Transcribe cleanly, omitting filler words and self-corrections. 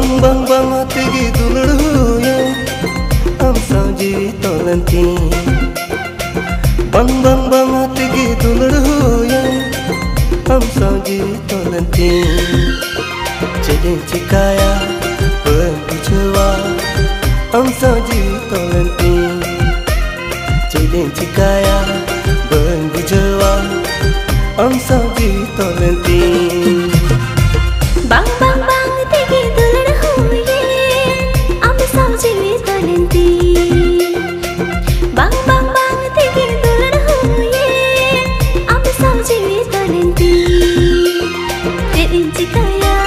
bang bang bang hati gitu dulu ya, am saji tolanti. Bang bang bang hati gitu dulu ya, am saji tolanti. Jadi cikaya berjuwa, am saji tolanti. Jadi cikaya berjuwa, am saji tolanti. Bang bang bang Bang bang bang